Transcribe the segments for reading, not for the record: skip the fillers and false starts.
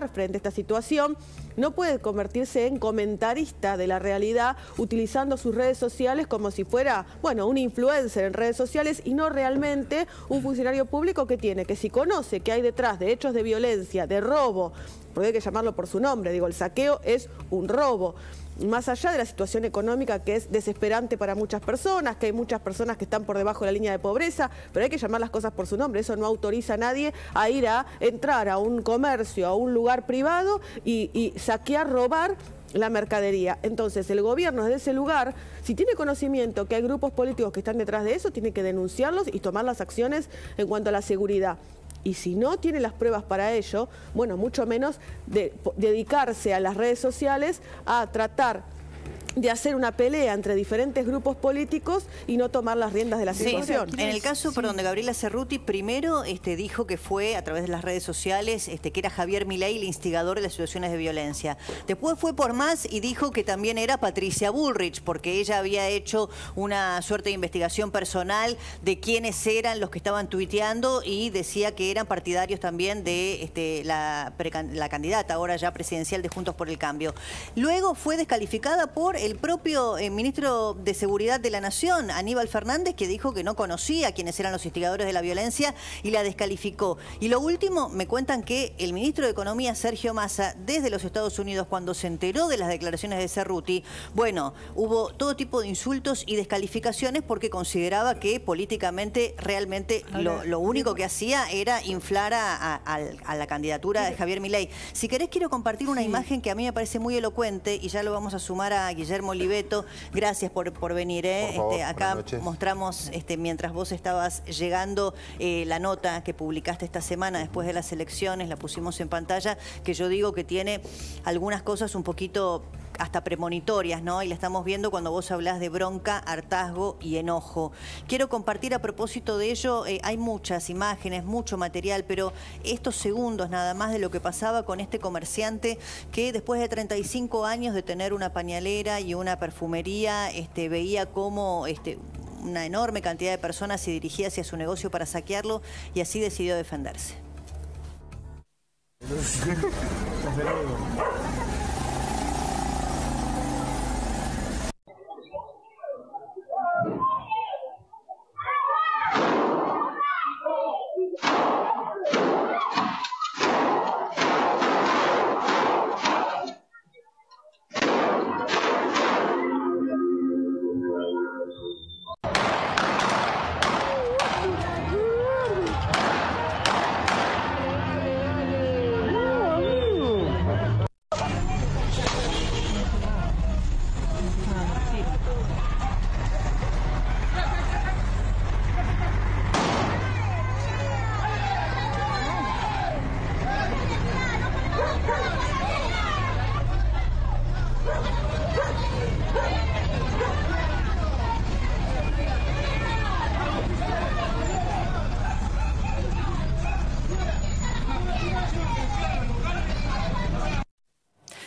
reaccionar frente a esta situación, no puede convertirse en comentarista de la realidad utilizando sus redes sociales como si fuera, bueno, un influencer en redes sociales y no realmente un funcionario público que tiene, que si conoce que hay detrás de hechos de violencia, de robo, porque hay que llamarlo por su nombre, digo, el saqueo es un robo. Más allá de la situación económica que es desesperante para muchas personas, que hay muchas personas que están por debajo de la línea de pobreza, pero hay que llamar las cosas por su nombre, eso no autoriza a nadie a ir a entrar a un comercio, a un lugar privado y saquear, robar la mercadería. Entonces el gobierno desde ese lugar, si tiene conocimiento que hay grupos políticos que están detrás de eso, tiene que denunciarlos y tomar las acciones en cuanto a la seguridad. Y si no tiene las pruebas para ello, bueno, mucho menos dedicarse a las redes sociales a tratar de hacer una pelea entre diferentes grupos políticos y no tomar las riendas de la situación. Sí. En el caso, perdón, de Gabriela Cerruti, primero dijo que fue a través de las redes sociales que era Javier Milei el instigador de las situaciones de violencia. Después fue por más y dijo que también era Patricia Bullrich, porque ella había hecho una suerte de investigación personal de quiénes eran los que estaban tuiteando y decía que eran partidarios también de la candidata ahora ya presidencial de Juntos por el Cambio. Luego fue descalificada por el propio ministro de Seguridad de la Nación, Aníbal Fernández, que dijo que no conocía quiénes eran los instigadores de la violencia y la descalificó. Y lo último, me cuentan que el ministro de Economía, Sergio Massa, desde los Estados Unidos, cuando se enteró de las declaraciones de Cerruti, bueno, hubo todo tipo de insultos y descalificaciones porque consideraba que políticamente realmente lo único que hacía era inflar a la candidatura de Javier Milei. Si querés, quiero compartir una imagen que a mí me parece muy elocuente y ya lo vamos a sumar a Guillermo. Moliveto, gracias por venir. Por favor, acá mostramos, mientras vos estabas llegando, la nota que publicaste esta semana después de las elecciones, la pusimos en pantalla, que yo digo que tiene algunas cosas un poquito hasta premonitorias, ¿no? Y la estamos viendo cuando vos hablás de bronca, hartazgo y enojo. Quiero compartir a propósito de ello, hay muchas imágenes, mucho material, pero estos segundos nada más de lo que pasaba con este comerciante que después de 35 años de tener una pañalera y una perfumería, veía cómo una enorme cantidad de personas se dirigía hacia su negocio para saquearlo y así decidió defenderse.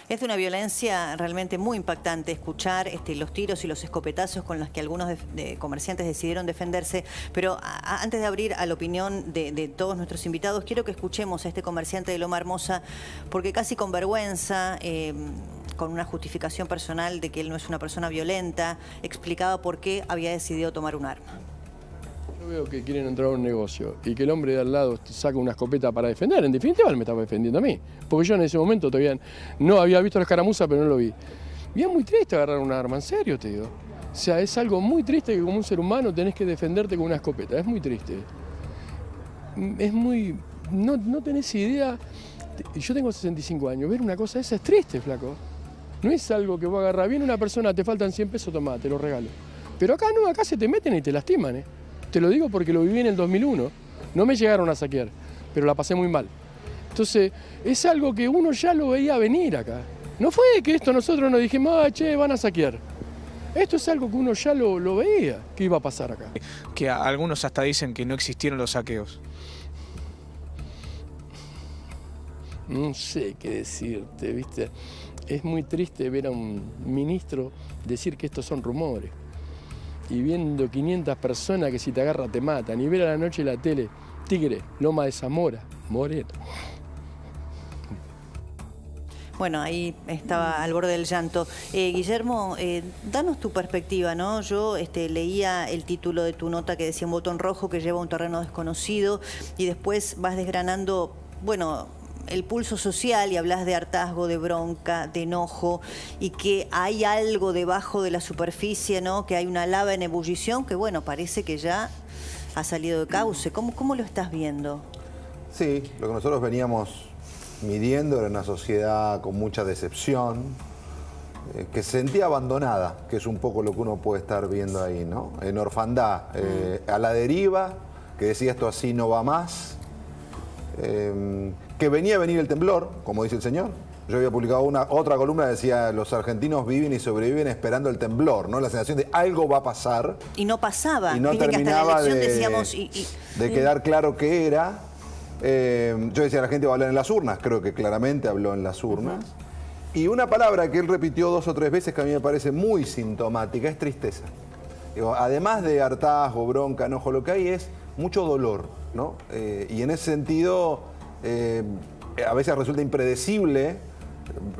Es de una violencia realmente muy impactante escuchar los tiros y los escopetazos con los que algunos comerciantes decidieron defenderse. Pero antes de abrir a la opinión de todos nuestros invitados, quiero que escuchemos a este comerciante de Loma Hermosa, porque casi con vergüenza, con una justificación personal de que él no es una persona violenta, explicaba por qué había decidido tomar un arma. Yo veo que quieren entrar a un negocio y que el hombre de al lado saca una escopeta para defender. En definitiva, él me estaba defendiendo a mí. Porque yo en ese momento todavía no había visto la escaramuza, pero no lo vi. Y es muy triste agarrar un arma, en serio te digo. O sea, es algo muy triste que como un ser humano tenés que defenderte con una escopeta. Es muy triste. Es muy... No tenés idea. Yo tengo 65 años. Ver una cosa esa es triste, flaco. No es algo que vos agarrar bien una persona, te faltan 100 pesos, tomá, te lo regalo. Pero acá no, acá se te meten y te lastiman, ¿eh? Te lo digo porque lo viví en el 2001, no me llegaron a saquear, pero la pasé muy mal. Entonces, es algo que uno ya lo veía venir acá. No fue que esto nosotros nos dijimos, ah, che, van a saquear. Esto es algo que uno ya lo veía que iba a pasar acá. Que algunos hasta dicen que no existieron los saqueos. No sé qué decirte, ¿viste? Es muy triste ver a un ministro decir que estos son rumores. Y viendo 500 personas que si te agarra te matan, y ver a la noche la tele, Tigre, Loma de Zamora, Moreno. Bueno, ahí estaba al borde del llanto. Guillermo, danos tu perspectiva, ¿no? Yo leía el título de tu nota que decía un botón rojo que lleva a un terreno desconocido y después vas desgranando, bueno, el pulso social y hablas de hartazgo, de bronca, de enojo y que hay algo debajo de la superficie, ¿no? Que hay una lava en ebullición que, bueno, parece que ya ha salido de cauce. ¿Cómo lo estás viendo? Sí, lo que nosotros veníamos midiendo era una sociedad con mucha decepción, que se sentía abandonada, que es un poco lo que uno puede estar viendo ahí, ¿no? En orfandad, a la deriva, que decía esto así no va más, que venía a venir el temblor, como dice el señor. Yo había publicado otra columna que decía los argentinos viven y sobreviven esperando el temblor, ¿no? La sensación de algo va a pasar. Y no pasaba. Y no terminaba de quedar claro qué era. Yo decía, la gente va a hablar en las urnas, creo que claramente habló en las urnas. Y una palabra que él repitió 2 o 3 veces que a mí me parece muy sintomática es tristeza. Digo, además de hartazgo, bronca, enojo, lo que hay es mucho dolor, ¿no? Y en ese sentido, a veces resulta impredecible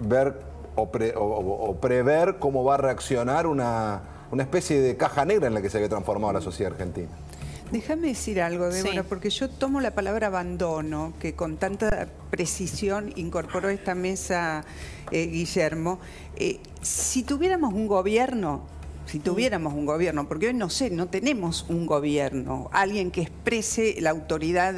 ver o prever cómo va a reaccionar una especie de caja negra en la que se había transformado la sociedad argentina. Déjame decir algo, Débora, sí, porque yo tomo la palabra abandono, que con tanta precisión incorporó esta mesa Guillermo. Si tuviéramos un gobierno, porque hoy no sé, no tenemos un gobierno, alguien que exprese la autoridad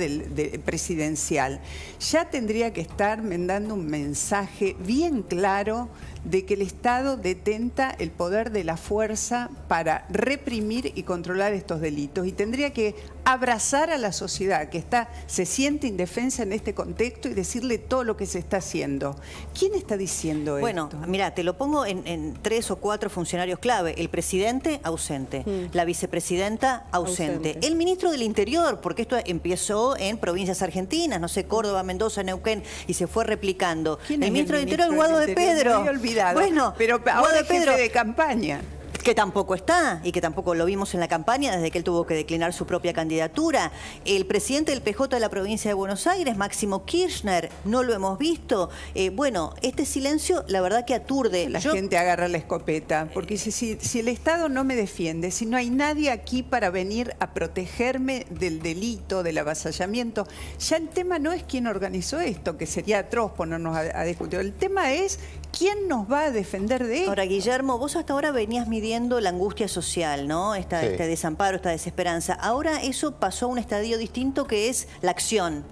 presidencial, ya tendría que estar mandando un mensaje bien claro de que el Estado detenta el poder de la fuerza para reprimir y controlar estos delitos y tendría que abrazar a la sociedad que se siente indefensa en este contexto y decirle todo lo que se está haciendo. ¿Quién está diciendo esto? Bueno, mira, te lo pongo en 3 o 4 funcionarios clave. El presidente, ausente. La vicepresidenta, ausente. El ministro del Interior, porque esto empezó en provincias argentinas, no sé, Córdoba, Mendoza, Neuquén, y se fue replicando. El ministro del Interior, el Wado de Pedro. Bueno, pero ahora es jefe de campaña. Que tampoco está y que tampoco lo vimos en la campaña desde que él tuvo que declinar su propia candidatura. El presidente del PJ de la provincia de Buenos Aires, Máximo Kirchner, no lo hemos visto. Bueno, este silencio la verdad que aturde. La gente agarra la escopeta porque dice, si el Estado no me defiende, si no hay nadie aquí para venir a protegerme del delito, del avasallamiento, ya el tema no es quién organizó esto, que sería atroz ponernos a discutir. El tema es quién nos va a defender de esto. Ahora, Guillermo, vos hasta ahora venías midiendo la angustia social, ¿no? Este desamparo, esta desesperanza. Ahora eso pasó a un estadio distinto que es la acción.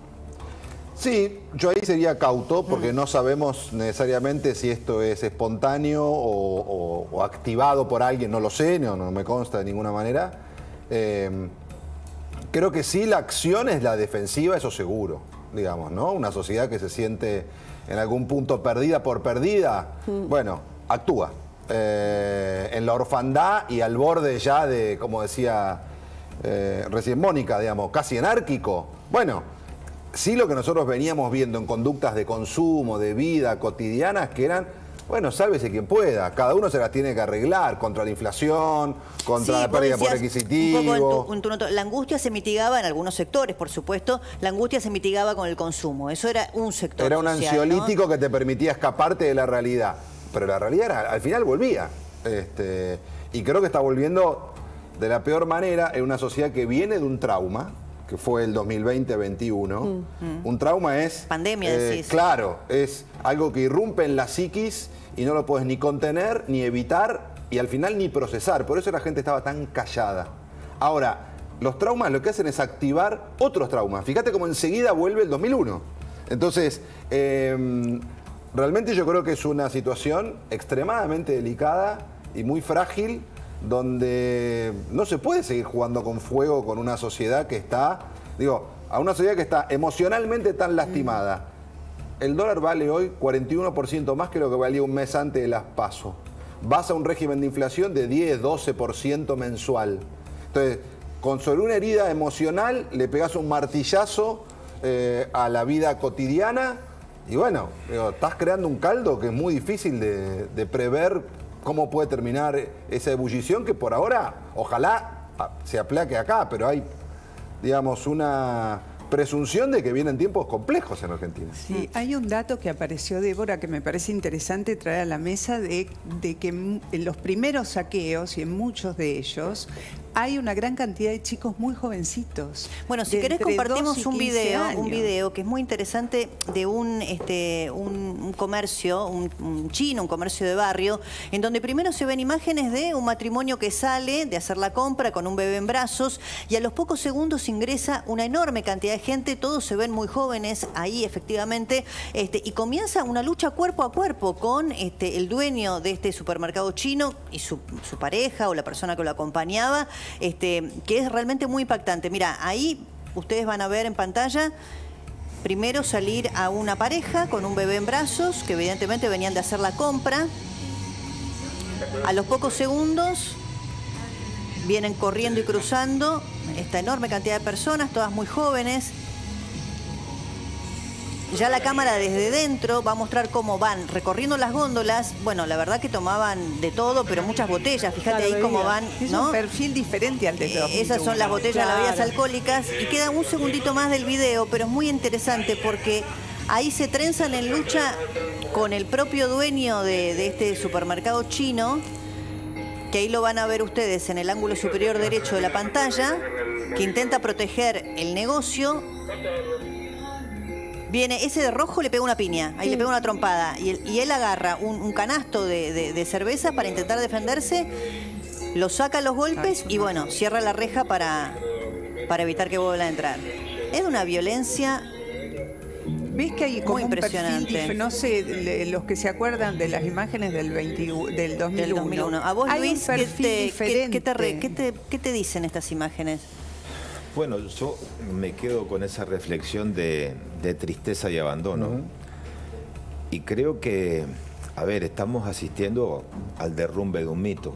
Sí, yo ahí sería cauto porque no sabemos necesariamente si esto es espontáneo o activado por alguien, no lo sé, no me consta de ninguna manera. Creo que sí, la acción es la defensiva, eso seguro, digamos, ¿no? Una sociedad que se siente en algún punto perdida por perdida, bueno, actúa. En la orfandad y al borde ya de, como decía recién Mónica, digamos, casi anárquico. Bueno, sí, lo que nosotros veníamos viendo en conductas de consumo, de vida cotidianas, que eran, bueno, sálvese quien pueda, cada uno se las tiene que arreglar contra la inflación, contra la pérdida por adquisitivo. Un poco en tu la angustia se mitigaba en algunos sectores, por supuesto, la angustia se mitigaba con el consumo, eso era un sector. Era un social, ansiolítico, ¿no? Que te permitía escaparte de la realidad. Pero la realidad era, al final volvía. Y creo que está volviendo de la peor manera en una sociedad que viene de un trauma, que fue el 2020-21. Un trauma es... pandemia, decís. Claro, es algo que irrumpe en la psiquis y no lo puedes ni contener, ni evitar, y al final ni procesar. Por eso la gente estaba tan callada. Ahora, los traumas lo que hacen es activar otros traumas. Fíjate cómo enseguida vuelve el 2001. Entonces... realmente yo creo que es una situación extremadamente delicada y muy frágil, donde no se puede seguir jugando con fuego con una sociedad que está, emocionalmente tan lastimada. El dólar vale hoy 41% más que lo que valía un mes antes de las PASO. Vas a un régimen de inflación de 10, 12% mensual. Entonces, sobre una herida emocional le pegás un martillazo a la vida cotidiana. Y bueno, estás creando un caldo que es muy difícil de prever cómo puede terminar esa ebullición que por ahora, ojalá se aplaque acá, pero hay, digamos, una presunción de que vienen tiempos complejos en Argentina. Sí, hay un dato que apareció, Débora, que me parece interesante traer a la mesa, de que en los primeros saqueos, y en muchos de ellos, hay una gran cantidad de chicos muy jovencitos. Bueno, si querés compartimos un video que es muy interesante de un comercio, un chino, un comercio de barrio, en donde primero se ven imágenes de un matrimonio que sale de hacer la compra con un bebé en brazos y a los pocos segundos ingresa una enorme cantidad de gente, todos se ven muy jóvenes ahí efectivamente, y comienza una lucha cuerpo a cuerpo con el dueño de este supermercado chino y su pareja o la persona que lo acompañaba, que es realmente muy impactante. Mira, ahí ustedes van a ver en pantalla primero salir a una pareja con un bebé en brazos, que evidentemente venían de hacer la compra. A los pocos segundos vienen corriendo y cruzando esta enorme cantidad de personas, todas muy jóvenes. Ya la cámara desde dentro va a mostrar cómo van recorriendo las góndolas. Bueno, la verdad que tomaban de todo, pero muchas botellas. Fíjate ahí cómo van, ¿no? Es un perfil diferente al de todos. Esas son las botellas, claro, las bebidas alcohólicas. Y queda un segundito más del video, pero es muy interesante porque ahí se trenzan en lucha con el propio dueño de este supermercado chino, que ahí lo van a ver ustedes en el ángulo superior derecho de la pantalla, que intenta proteger el negocio. Viene ese de rojo, le pega una piña, ahí le pega una trompada, y él agarra un canasto de cerveza para intentar defenderse, lo saca a los golpes y bueno, cierra la reja para evitar que vuelva a entrar. Es una violencia. ¿Ves que hay como muy impresionante? Perfil, no sé, los que se acuerdan de las imágenes del 2001. A vos, Luis, ¿qué te dicen estas imágenes? Bueno, yo me quedo con esa reflexión de tristeza y abandono. Uh-huh. Y creo que, a ver, estamos asistiendo al derrumbe de un mito.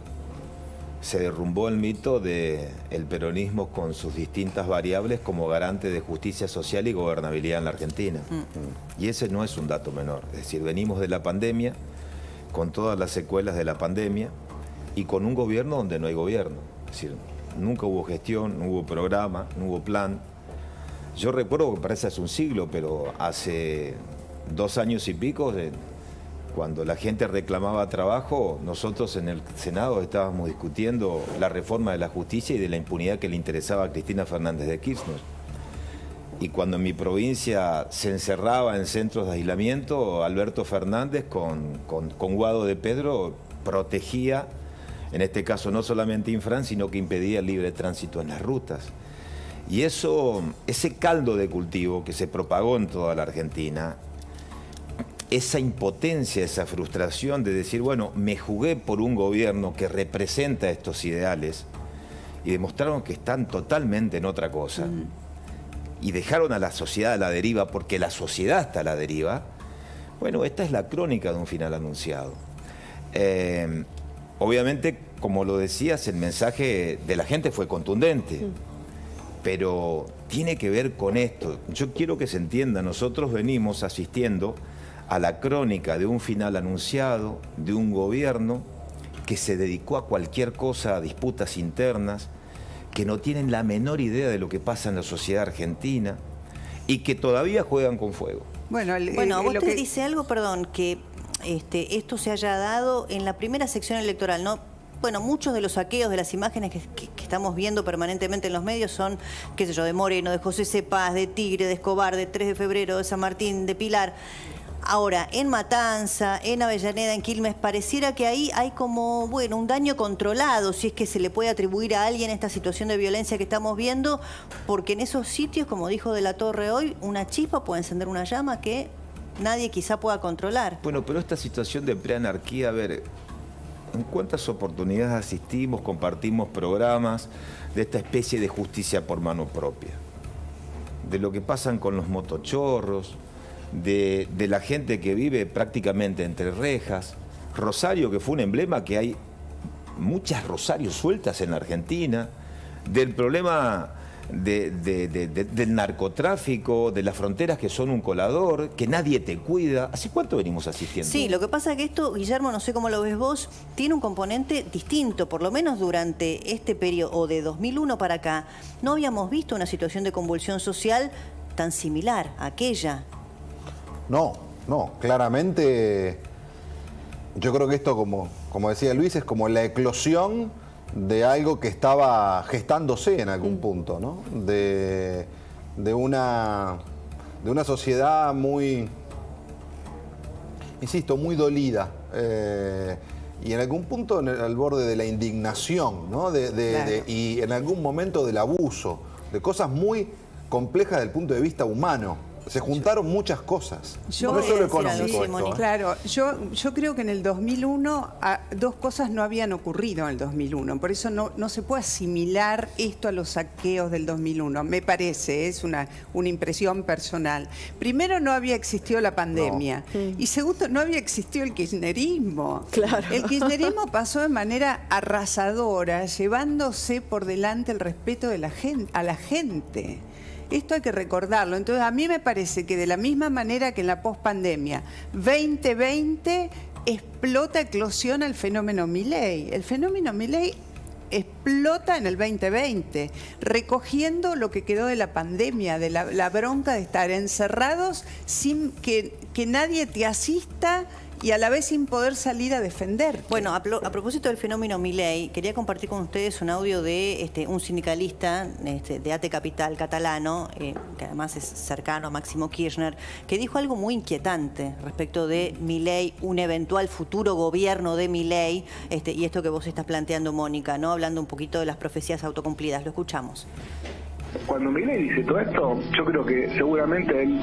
Se derrumbó el mito del peronismo con sus distintas variables como garante de justicia social y gobernabilidad en la Argentina. Uh-huh. Y ese no es un dato menor. Es decir, venimos de la pandemia, con todas las secuelas de la pandemia, y con un gobierno donde no hay gobierno. Es decir, nunca hubo gestión, no hubo programa, no hubo plan. Yo recuerdo que parece hace un siglo, pero hace 2 años y pico, cuando la gente reclamaba trabajo, nosotros en el Senado estábamos discutiendo la reforma de la justicia y de la impunidad que le interesaba a Cristina Fernández de Kirchner. Y cuando en mi provincia se encerraba en centros de aislamiento, Alberto Fernández con Wado de Pedro protegía, en este caso no solamente Infran, sino que impedía el libre tránsito en las rutas. Y eso, ese caldo de cultivo que se propagó en toda la Argentina, esa impotencia, esa frustración de decir, bueno, me jugué por un gobierno que representa estos ideales y demostraron que están totalmente en otra cosa. Mm. Y dejaron a la sociedad a la deriva porque la sociedad está a la deriva. Bueno, esta es la crónica de un final anunciado. Obviamente, como lo decías, el mensaje de la gente fue contundente, pero tiene que ver con esto. Yo quiero que se entienda, nosotros venimos asistiendo a la crónica de un final anunciado, de un gobierno que se dedicó a cualquier cosa, a disputas internas, que no tienen la menor idea de lo que pasa en la sociedad argentina y que todavía juegan con fuego. Bueno, vos te dice algo, perdón, que esto se haya dado en la primera sección electoral, ¿no? Bueno, muchos de los saqueos de las imágenes que estamos viendo permanentemente en los medios son, qué sé yo, de Moreno, de José C. Paz, de Tigre, de Escobar, de 3 de febrero, de San Martín, de Pilar. Ahora, en Matanza, en Avellaneda, en Quilmes, pareciera que ahí hay como, bueno, un daño controlado, si es que se le puede atribuir a alguien esta situación de violencia que estamos viendo, porque en esos sitios, como dijo De la Torre hoy, una chispa puede encender una llama que nadie quizá pueda controlar. Bueno, pero esta situación de preanarquía, a ver, ¿en cuántas oportunidades asistimos, compartimos programas de esta especie de justicia por mano propia? De lo que pasan con los motochorros, de la gente que vive prácticamente entre rejas. Rosario, que fue un emblema, que hay muchas Rosarios sueltas en la Argentina, del problema del narcotráfico, de las fronteras que son un colador, que nadie te cuida. ¿Hace cuánto venimos asistiendo? Sí, lo que pasa es que esto, Guillermo, no sé cómo lo ves vos, tiene un componente distinto, por lo menos durante este periodo, o de 2001 para acá, no habíamos visto una situación de convulsión social tan similar a aquella. No, no, claramente yo creo que esto, como decía Luis, es como la eclosión de algo que estaba gestándose en algún punto, ¿no? De una sociedad muy, insisto, muy dolida. Y en algún punto al borde de la indignación, ¿no? Y en algún momento del abuso, de cosas muy complejas desde el punto de vista humano. Se juntaron muchas cosas, no solo económico. Esto, ¿eh? Claro, yo creo que en el 2001 dos cosas no habían ocurrido en el 2001, por eso no se puede asimilar esto a los saqueos del 2001, me parece, es una impresión personal. Primero, no había existido la pandemia, no. Y segundo, no había existido el kirchnerismo. Claro. El kirchnerismo pasó de manera arrasadora, llevándose por delante el respeto de la gente, a la gente. Esto hay que recordarlo. Entonces, a mí me parece que de la misma manera que en la pospandemia 2020 explota, eclosiona el fenómeno Milei. El fenómeno Milei explota en el 2020, recogiendo lo que quedó de la pandemia, de la bronca de estar encerrados sin que nadie te asista y a la vez sin poder salir a defender. Bueno, a propósito del fenómeno Milei, quería compartir con ustedes un audio de un sindicalista de AT Capital catalano, que además es cercano a Máximo Kirchner, que dijo algo muy inquietante respecto de Milei, un eventual futuro gobierno de Milei, y esto que vos estás planteando, Mónica, ¿no? Hablando un poquito de las profecías autocumplidas. Lo escuchamos. Cuando Milei dice todo esto, yo creo que seguramente él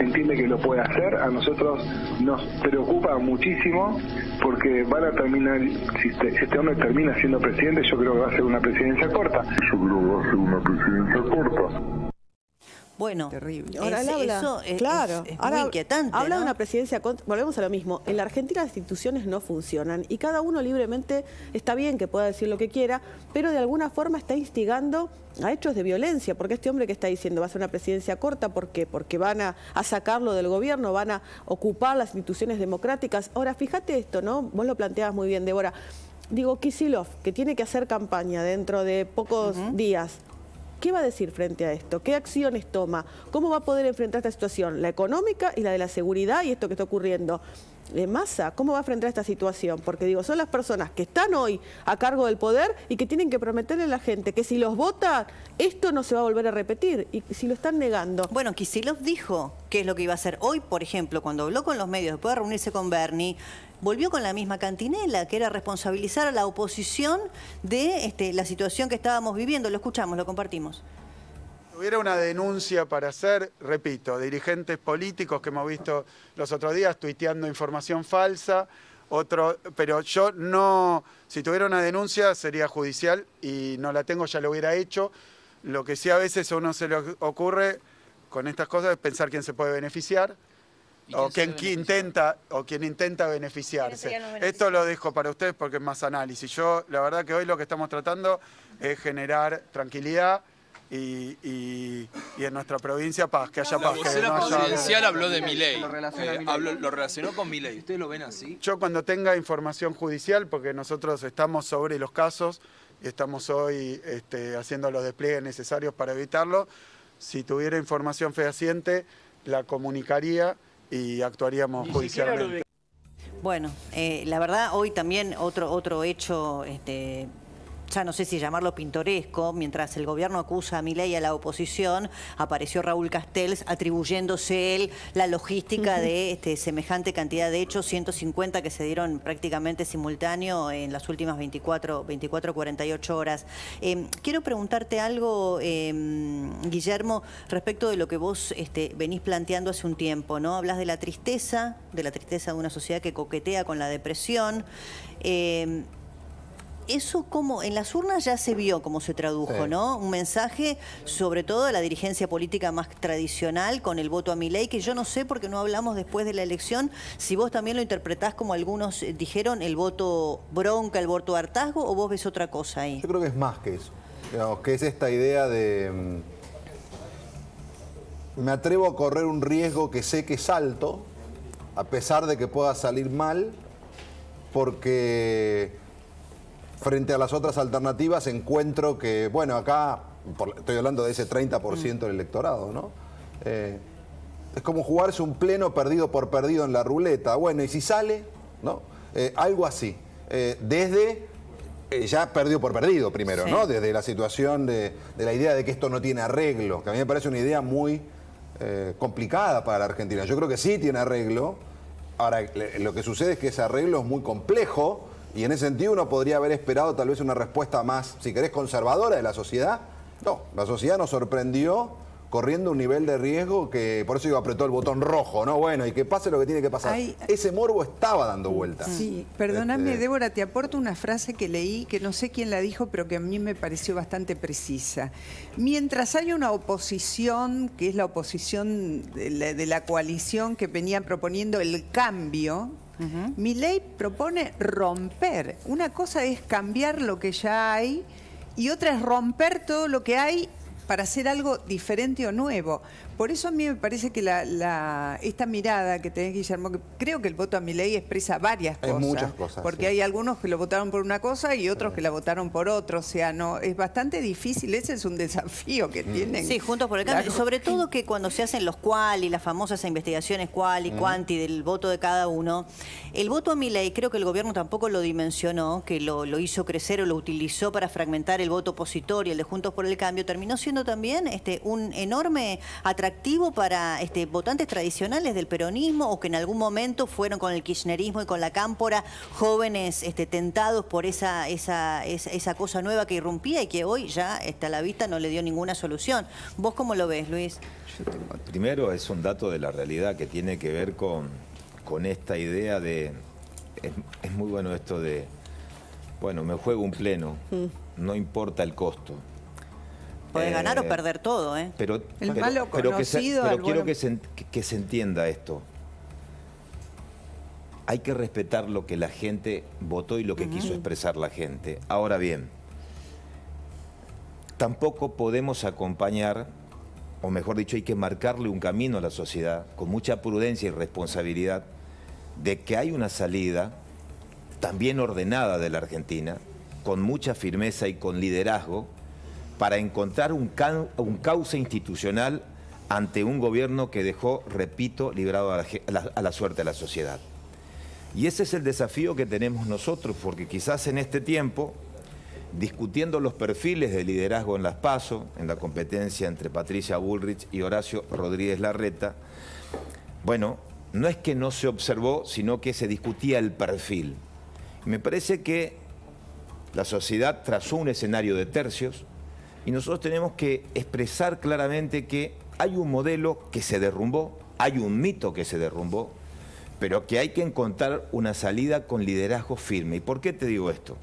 entiende que lo puede hacer. A nosotros nos preocupa muchísimo porque van a terminar, si este hombre termina siendo presidente, yo creo que va a ser una presidencia corta. Bueno, terrible. Ahora es muy inquietante. Habla, ¿no?, de una presidencia contra. Volvemos a lo mismo. En la Argentina las instituciones no funcionan y cada uno libremente, está bien que pueda decir lo que quiera, pero de alguna forma está instigando a hechos de violencia, porque este hombre que está diciendo va a ser una presidencia corta, ¿por qué? Porque van a sacarlo del gobierno, van a ocupar las instituciones democráticas. Ahora, fíjate esto, ¿no? Vos lo planteabas muy bien, Débora. Digo, Kicillof, que tiene que hacer campaña dentro de pocos días. ¿Qué va a decir frente a esto? ¿Qué acciones toma? ¿Cómo va a poder enfrentar esta situación? La económica y la de la seguridad y esto que está ocurriendo. Massa, ¿cómo va a enfrentar esta situación? Porque digo, son las personas que están hoy a cargo del poder y que tienen que prometerle a la gente que si los vota, esto no se va a volver a repetir. Y si lo están negando. Bueno, Kicillof dijo qué es lo que iba a hacer hoy, por ejemplo, cuando habló con los medios, después de reunirse con Bernie. Volvió con la misma cantinela, que era responsabilizar a la oposición de la situación que estábamos viviendo. Lo escuchamos, lo compartimos. Si hubiera una denuncia para hacer, repito, dirigentes políticos que hemos visto los otros días tuiteando información falsa, pero yo no, si tuviera una denuncia sería judicial y no la tengo, ya lo hubiera hecho. Lo que sí a veces a uno se le ocurre con estas cosas es pensar quién se puede beneficiar. O quien intenta beneficiarse. Esto lo dejo para ustedes porque es más análisis. Yo, la verdad que hoy lo que estamos tratando es generar tranquilidad y en nuestra provincia paz, que haya paz. La vocera presidencial habló de Milei, lo relacionó con Milei. ¿Ustedes lo ven así? Yo cuando tenga información judicial, porque nosotros estamos sobre los casos y estamos hoy haciendo los despliegues necesarios para evitarlo, si tuviera información fehaciente la comunicaría y actuaríamos judicialmente. Bueno, la verdad, hoy también otro hecho, ya no sé si llamarlo pintoresco, mientras el gobierno acusa a Milei y a la oposición, apareció Raúl Castells atribuyéndose él la logística de semejante cantidad de hechos, 150 que se dieron prácticamente simultáneo en las últimas 24 a 48 horas. Quiero preguntarte algo, Guillermo, respecto de lo que vos venís planteando hace un tiempo, ¿no? Hablas de la tristeza de una sociedad que coquetea con la depresión. Eso como en las urnas ya se vio cómo se tradujo, sí, ¿no? Un mensaje sobre todo de la dirigencia política más tradicional con el voto a Milei, que yo no sé porque no hablamos después de la elección, si vos también lo interpretás como algunos dijeron, el voto bronca, el voto hartazgo, o vos ves otra cosa ahí. Yo creo que es más que eso, digamos, que es esta idea de me atrevo a correr un riesgo que sé que es alto, a pesar de que pueda salir mal, porque frente a las otras alternativas encuentro que, bueno, acá estoy hablando de ese 30% del electorado, ¿no? Es como jugarse un pleno perdido por perdido en la ruleta. Bueno, y si sale, ¿no? Algo así. Desde... ya perdido por perdido primero, sí, ¿no? Desde la situación de la idea de que esto no tiene arreglo, que a mí me parece una idea muy complicada para la Argentina. Yo creo que sí tiene arreglo. Ahora, lo que sucede es que ese arreglo es muy complejo y en ese sentido uno podría haber esperado tal vez una respuesta más, si querés, conservadora de la sociedad. No, la sociedad nos sorprendió corriendo un nivel de riesgo que por eso yo apretó el botón rojo, ¿no? Bueno, y que pase lo que tiene que pasar. Ay, ese morbo estaba dando vueltas. Sí, perdóname, Débora, te aporto una frase que leí, que no sé quién la dijo, pero que a mí me pareció bastante precisa. Mientras hay una oposición, que es la oposición de la coalición que venía proponiendo el cambio, Milei propone romper. Una cosa es cambiar lo que ya hay y otra es romper todo lo que hay para hacer algo diferente o nuevo. Por eso a mí me parece que esta mirada que tenés, Guillermo, que creo que el voto a Milei expresa varias cosas. Muchas cosas. Porque sí, hay algunos que lo votaron por una cosa y otros que la votaron por otro. O sea, no, es bastante difícil. Ese es un desafío que tienen. Sí, Juntos por el Cambio. Sobre todo que cuando se hacen los cual y las famosas investigaciones cual y cuanti del voto de cada uno, el voto a Milei creo que el gobierno tampoco lo dimensionó, que lo hizo crecer o lo utilizó para fragmentar el voto opositor y el de Juntos por el Cambio, terminó siendo también un enorme atractivo para votantes tradicionales del peronismo o que en algún momento fueron con el kirchnerismo y con la cámpora, jóvenes tentados por esa cosa nueva que irrumpía y que hoy ya a la vista no le dio ninguna solución. ¿Vos cómo lo ves, Luis? Primero es un dato de la realidad que tiene que ver con esta idea de... Es muy bueno esto de... Bueno, me juego un pleno, no importa el costo. Podés ganar o perder todo, ¿eh? El malo conocido... Pero quiero que se entienda esto. Hay que respetar lo que la gente votó y lo que quiso expresar la gente. Ahora bien, tampoco podemos acompañar, o mejor dicho, hay que marcarle un camino a la sociedad, con mucha prudencia y responsabilidad, de que hay una salida también ordenada de la Argentina, con mucha firmeza y con liderazgo, para encontrar un cauce institucional ante un gobierno que dejó, repito, librado a la suerte de la sociedad. Y ese es el desafío que tenemos nosotros, porque quizás en este tiempo, discutiendo los perfiles de liderazgo en las PASO, en la competencia entre Patricia Bullrich y Horacio Rodríguez Larreta, bueno, no es que no se observó, sino que se discutía el perfil. Me parece que la sociedad trazó un escenario de tercios, y nosotros tenemos que expresar claramente que hay un modelo que se derrumbó, hay un mito que se derrumbó, pero que hay que encontrar una salida con liderazgo firme. ¿Y por qué te digo esto?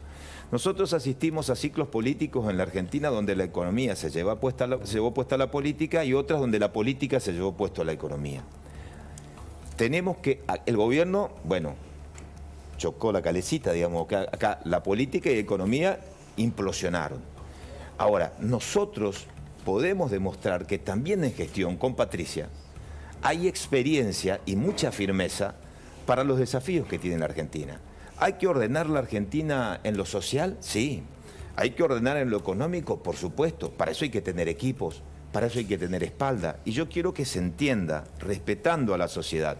Nosotros asistimos a ciclos políticos en la Argentina donde la economía se llevó puesta a la política y otras donde la política se llevó puesto a la economía. Tenemos que... El gobierno, bueno, chocó la calecita, digamos, acá la política y la economía implosionaron. Ahora, nosotros podemos demostrar que también en gestión con Patricia hay experiencia y mucha firmeza para los desafíos que tiene la Argentina. ¿Hay que ordenar la Argentina en lo social? Sí. ¿Hay que ordenar en lo económico? Por supuesto. Para eso hay que tener equipos, para eso hay que tener espalda. Y yo quiero que se entienda, respetando a la sociedad.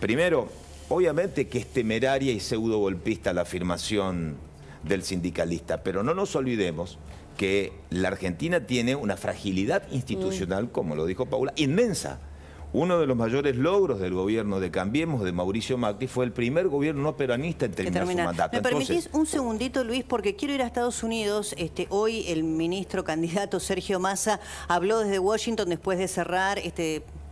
Primero, obviamente que es temeraria y pseudo golpista la afirmación del sindicalista, pero no nos olvidemos que la Argentina tiene una fragilidad institucional, como lo dijo Paula, inmensa. Uno de los mayores logros del gobierno de Cambiemos, de Mauricio Macri, fue el primer gobierno no peronista en terminar su mandato. ¿Me permitís un segundito, Luis? Porque quiero ir a Estados Unidos. Hoy el ministro candidato Sergio Massa habló desde Washington después de cerrar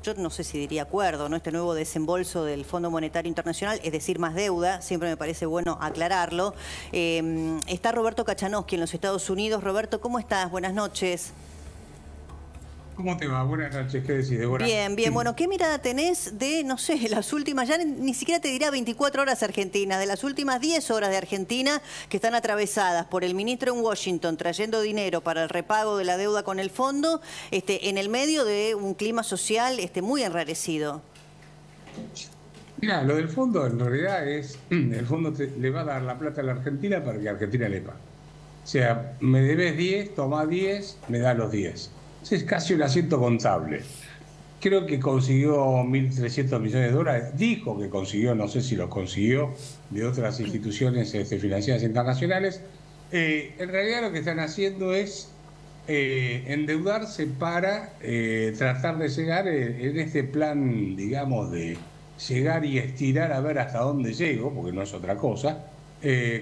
yo no sé si diría acuerdo, ¿no? Este nuevo desembolso del Fondo Monetario Internacional, es decir, más deuda, siempre me parece bueno aclararlo. Está Roberto Cachanoski en los Estados Unidos. Roberto, ¿cómo estás? Buenas noches. ¿Cómo te va? Buenas noches, ¿qué decís, Débora? Bien, bien. Bueno, ¿qué mirada tenés de, no sé, las últimas, ya ni siquiera te dirá 24 horas argentinas, de las últimas 10 horas de Argentina que están atravesadas por el ministro en Washington trayendo dinero para el repago de la deuda con el fondo, en el medio de un clima social muy enrarecido? Mira, lo del fondo en realidad es, el fondo le va a dar la plata a la Argentina para que Argentina le pague. O sea, me debes 10, toma 10, me da los 10. es casi un asiento contable. Creo que consiguió 1.300 millones de dólares, dijo que consiguió, no sé si los consiguió, de otras instituciones financieras internacionales. En realidad lo que están haciendo es endeudarse para tratar de llegar en este plan, digamos, de llegar y estirar a ver hasta dónde llego, porque no es otra cosa,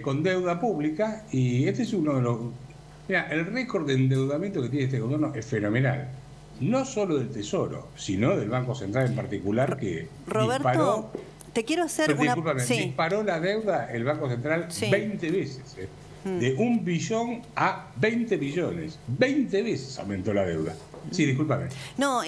con deuda pública. Y este es uno de los... Mira, el récord de endeudamiento que tiene este gobierno es fenomenal. No solo del Tesoro, sino del Banco Central en particular, que Roberto, disparó, te quiero hacer una... Sí. Disparó la deuda el Banco Central 20 veces. De 1 billón a 20 billones. 20 veces aumentó la deuda. Sí, discúlpame. No,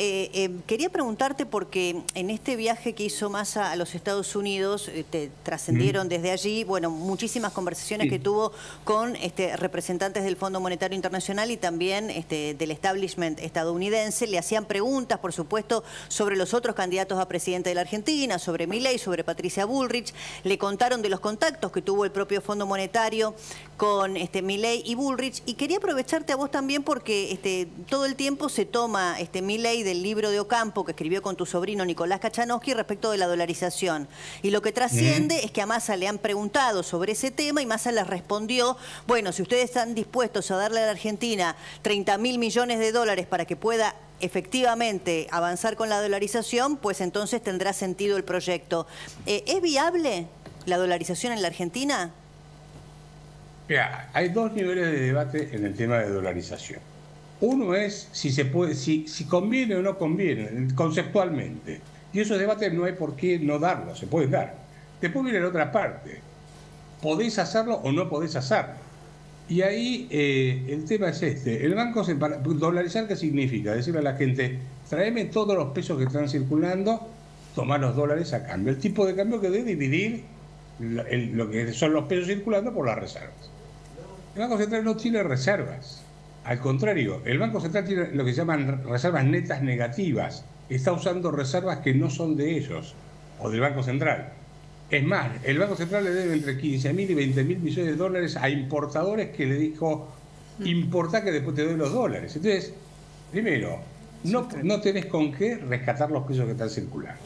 quería preguntarte porque en este viaje que hizo Massa a los Estados Unidos, te trascendieron desde allí, bueno, muchísimas conversaciones que tuvo con representantes del Fondo Monetario Internacional y también del establishment estadounidense. Le hacían preguntas, por supuesto, sobre los otros candidatos a presidente de la Argentina, sobre Milei, sobre Patricia Bullrich. Le contaron de los contactos que tuvo el propio Fondo Monetario con Milei y Bullrich. Y quería aprovecharte a vos también porque todo el tiempo se toma Milei del libro de Ocampo que escribió con tu sobrino Nicolás Cachanosky respecto de la dolarización. Y lo que trasciende es que a Massa le han preguntado sobre ese tema y Massa les respondió, bueno, si ustedes están dispuestos a darle a la Argentina 30.000 millones de dólares para que pueda efectivamente avanzar con la dolarización, pues entonces tendrá sentido el proyecto. ¿Es viable la dolarización en la Argentina? Mira, hay dos niveles de debate en el tema de dolarización. Uno es si se puede, si conviene o no conviene, conceptualmente. Y esos debates no hay por qué no darlos, se pueden dar. Después viene la otra parte. ¿Podéis hacerlo o no podéis hacerlo? Y ahí el tema es este. El banco se... ¿Dolarizar qué significa? Decirle a la gente, tráeme todos los pesos que están circulando, tomar los dólares a cambio. El tipo de cambio que debe dividir lo que son los pesos circulando por las reservas. El Banco Central no tiene reservas. Al contrario, el Banco Central tiene lo que llaman reservas netas negativas. Está usando reservas que no son de ellos o del Banco Central. Es más, el Banco Central le debe entre 15.000 y 20.000 millones de dólares a importadores que le dijo, importá que después te doy los dólares. Entonces, primero, no tenés con qué rescatar los pesos que están circulando.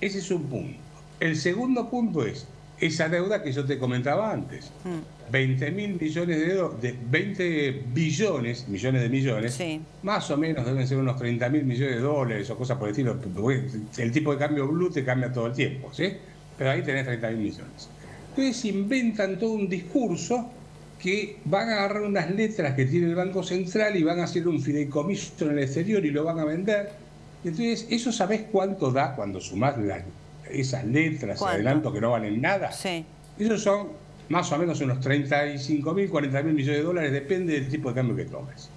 Ese es un punto. El segundo punto es esa deuda que yo te comentaba antes. 20 billones de millones, sí, más o menos deben ser unos 30.000 millones de dólares o cosas por el estilo. El tipo de cambio blue te cambia todo el tiempo, ¿sí? Pero ahí tenés 30.000 millones. Entonces inventan todo un discurso que van a agarrar unas letras que tiene el Banco Central y van a hacer un fideicomiso en el exterior y lo van a vender. Entonces, ¿eso sabés cuánto da cuando sumás esas letras, adelanto que no valen nada? Sí. Esos son más o menos unos 35.000, 40.000 millones de dólares, depende del tipo de cambio que tomes.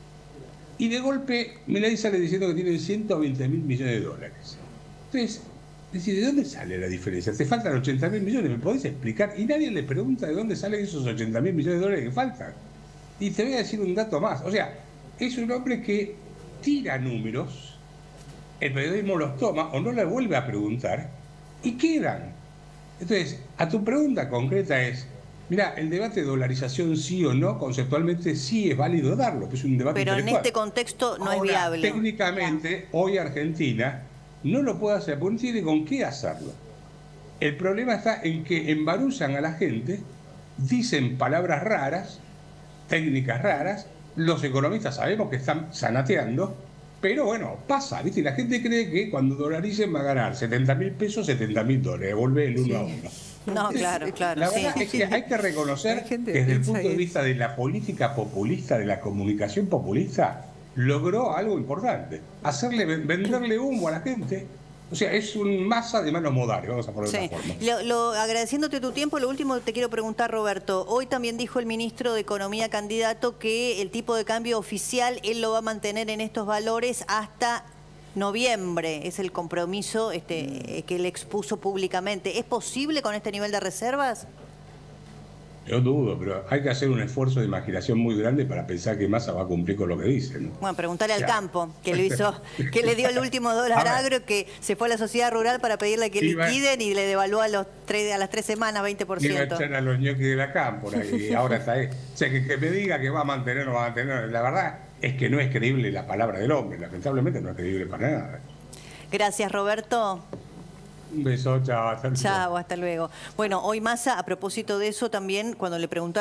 Y de golpe, Milei sale diciendo que tiene 120.000 millones de dólares. Entonces, decir, ¿de dónde sale la diferencia? Te faltan 80.000 millones, ¿me podés explicar? Y nadie le pregunta de dónde salen esos 80.000 millones de dólares que faltan. Y te voy a decir un dato más. O sea, es un hombre que tira números, el periodismo los toma o no le vuelve a preguntar, y quedan. Entonces, a tu pregunta concreta es... Mira, el debate de dolarización sí o no, conceptualmente sí es válido darlo, que es un debate intelectual. Pero en este contexto no es viable. Técnicamente, hoy Argentina no lo puede hacer, porque no tiene con qué hacerlo. El problema está en que embaruzan a la gente, dicen palabras raras, técnicas raras, los economistas sabemos que están zanateando, pero bueno, pasa, ¿viste? La gente cree que cuando dolaricen va a ganar 70.000 pesos, 70.000 dólares, vuelve el 1 a 1. No, claro, claro. La verdad es que hay que reconocer que desde el punto de vista de la política populista, de la comunicación populista, logró algo importante. Venderle humo a la gente. O sea, es un Massa de manos modales, vamos a ponerlo de una forma. Agradeciéndote tu tiempo, lo último que te quiero preguntar, Roberto. Hoy también dijo el ministro de Economía candidato que el tipo de cambio oficial él lo va a mantener en estos valores hasta noviembre. Es el compromiso que él expuso públicamente. ¿Es posible con este nivel de reservas? Yo dudo, pero hay que hacer un esfuerzo de imaginación muy grande para pensar que Massa va a cumplir con lo que dice, ¿no? Bueno, preguntarle al campo, que lo hizo, que le dio el último dólar agro, que se fue a la sociedad rural para pedirle que liquiden y le devaluó a las 3 semanas 20%. Iba a echar a los ñoquis de la cámpora y ahora está ahí. O sea, que me diga que va a mantener o no va a mantener, la verdad... es que no es creíble la palabra del hombre, lamentablemente no es creíble para nada. Gracias, Roberto. Un beso, chao, hasta luego. Bueno, hoy Massa, a propósito de eso también, cuando le preguntaron...